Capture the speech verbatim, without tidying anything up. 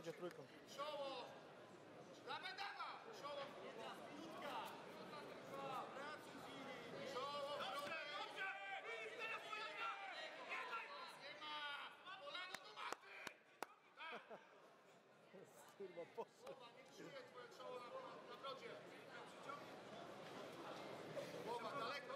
dođe trojkom. Šolov! Dame, dama! Šolov! Jedna sputka! Bracu Zini! Šolov! Dobre! Dobre! Niste na pojena! Jedaj! Svema! Poleno do mate! Skurva posle. Boba, nek čuje tvoje šolo na brođe. Pritam, priđom. Boba, daleko!